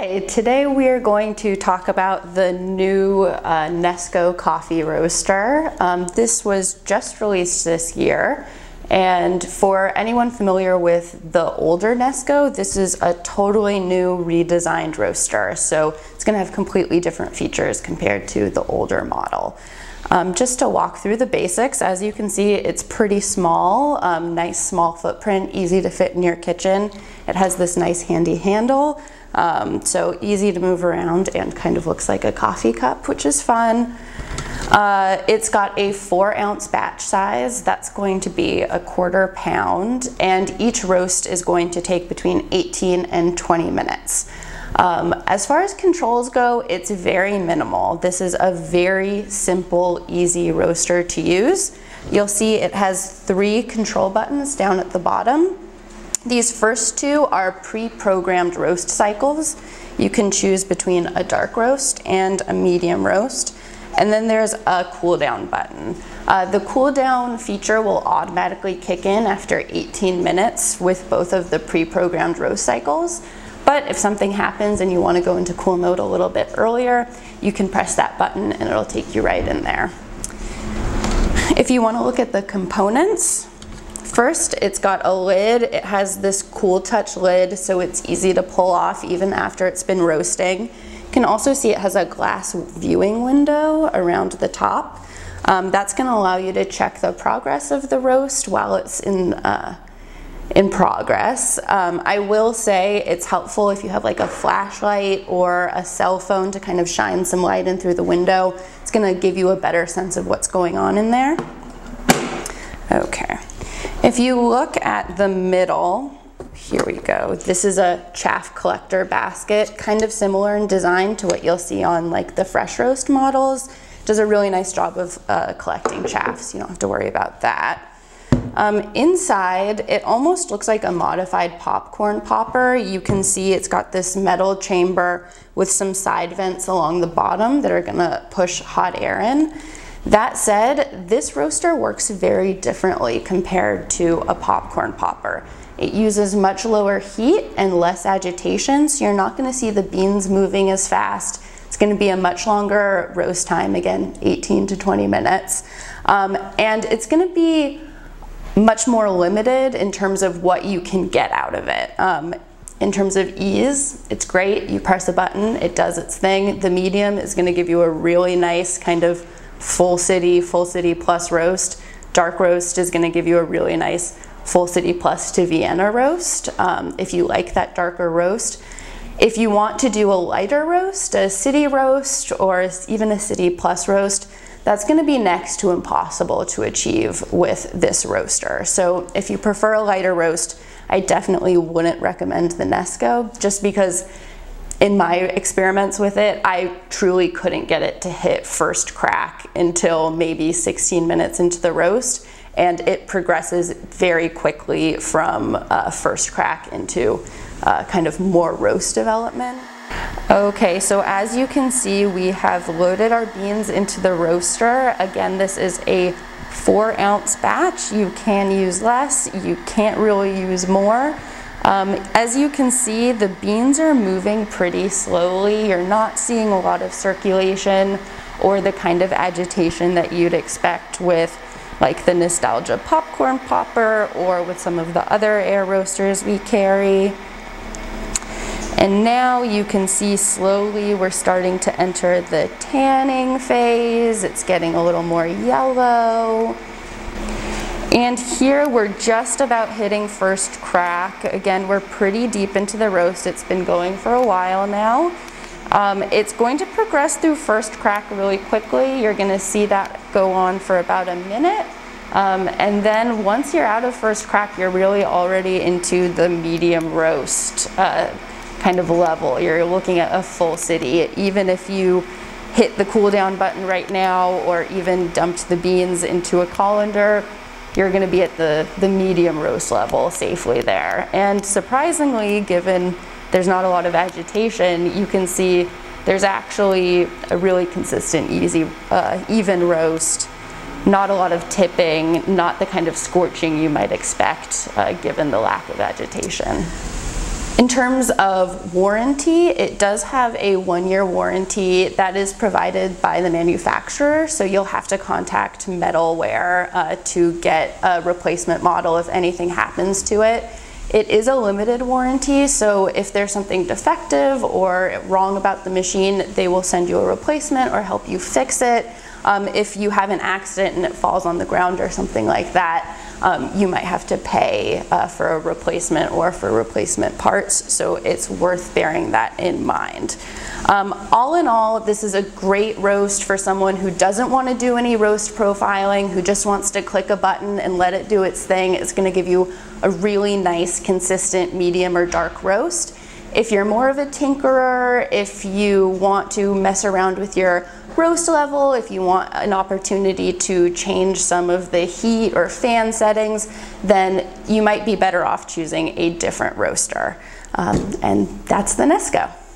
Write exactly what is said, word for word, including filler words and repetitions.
Hi, today we are going to talk about the new uh, Nesco coffee roaster. Um, this was just released this year, and for anyone familiar with the older Nesco, this is a totally new redesigned roaster, so it's going to have completely different features compared to the older model. Um, just to walk through the basics, as you can see, it's pretty small, um, nice small footprint, easy to fit in your kitchen. It has this nice handy handle, um, so easy to move around and kind of looks like a coffee cup, which is fun. Uh, it's got a four ounce batch size, that's going to be a quarter pound, and each roast is going to take between eighteen and twenty minutes. Um, as far as controls go, it's very minimal. This is a very simple, easy roaster to use. You'll see it has three control buttons down at the bottom. These first two are pre-programmed roast cycles. You can choose between a dark roast and a medium roast. And then there's a cool down button. Uh, the cool down feature will automatically kick in after eighteen minutes with both of the pre-programmed roast cycles. But if something happens and you want to go into cool mode a little bit earlier, you can press that button and it'll take you right in there. If you want to look at the components, first it's got a lid. It has this cool touch lid, so it's easy to pull off even after it's been roasting. You can also see it has a glass viewing window around the top. Um, that's going to allow you to check the progress of the roast while it's in uh, in progress. Um, I will say it's helpful if you have like a flashlight or a cell phone to kind of shine some light in through the window. It's going to give you a better sense of what's going on in there. Okay. If you look at the middle, here we go. This is a chaff collector basket, kind of similar in design to what you'll see on like the Fresh Roast models. It does a really nice job of uh, collecting chaff, so you don't have to worry about that. Um, inside, it almost looks like a modified popcorn popper. You can see it's got this metal chamber with some side vents along the bottom that are gonna push hot air in. That said, this roaster works very differently compared to a popcorn popper. It uses much lower heat and less agitation, so you're not gonna see the beans moving as fast. It's gonna be a much longer roast time, again, eighteen to twenty minutes. Um, and it's gonna be much more limited in terms of what you can get out of it. Um, in terms of ease, it's great. You press a button, it does its thing. The medium is gonna give you a really nice kind of full city, full city plus roast. Dark roast is gonna give you a really nice full city plus to Vienna roast, um, if you like that darker roast. If you want to do a lighter roast, a city roast, or even a city plus roast, that's going to be next to impossible to achieve with this roaster. So if you prefer a lighter roast, I definitely wouldn't recommend the Nesco, just because in my experiments with it, I truly couldn't get it to hit first crack until maybe sixteen minutes into the roast, and it progresses very quickly from uh, first crack into uh, kind of more roast development. Okay, so as you can see, we have loaded our beans into the roaster. Again, this is a four ounce batch. You can use less, you can't really use more. Um, as you can see, the beans are moving pretty slowly. You're not seeing a lot of circulation or the kind of agitation that you'd expect with like the Nostalgia Popcorn Popper or with some of the other air roasters we carry. And now you can see slowly we're starting to enter the tanning phase. It's getting a little more yellow. And here we're just about hitting first crack. Again, we're pretty deep into the roast. It's been going for a while now. Um, it's going to progress through first crack really quickly. You're gonna see that go on for about a minute. Um, and then once you're out of first crack, you're really already into the medium roast. Uh, kind of level. You're looking at a full city. Even if you hit the cool down button right now or even dumped the beans into a colander, you're going to be at the, the medium roast level safely there. And surprisingly, given there's not a lot of agitation, you can see there's actually a really consistent, easy, uh, even roast. Not a lot of tipping, not the kind of scorching you might expect uh, given the lack of agitation. In terms of warranty, it does have a one-year warranty that is provided by the manufacturer, so you'll have to contact Metalware uh, to get a replacement model if anything happens to it. It is a limited warranty, so if there's something defective or wrong about the machine, they will send you a replacement or help you fix it. Um, if you have an accident and it falls on the ground or something like that, um, you might have to pay uh, for a replacement or for replacement parts, so it's worth bearing that in mind. Um, all in all, this is a great roast for someone who doesn't want to do any roast profiling, who just wants to click a button and let it do its thing. It's going to give you a really nice, consistent medium or dark roast. If you're more of a tinkerer, if you want to mess around with your roast level, if you want an opportunity to change some of the heat or fan settings, then you might be better off choosing a different roaster. Um, and that's the Nesco.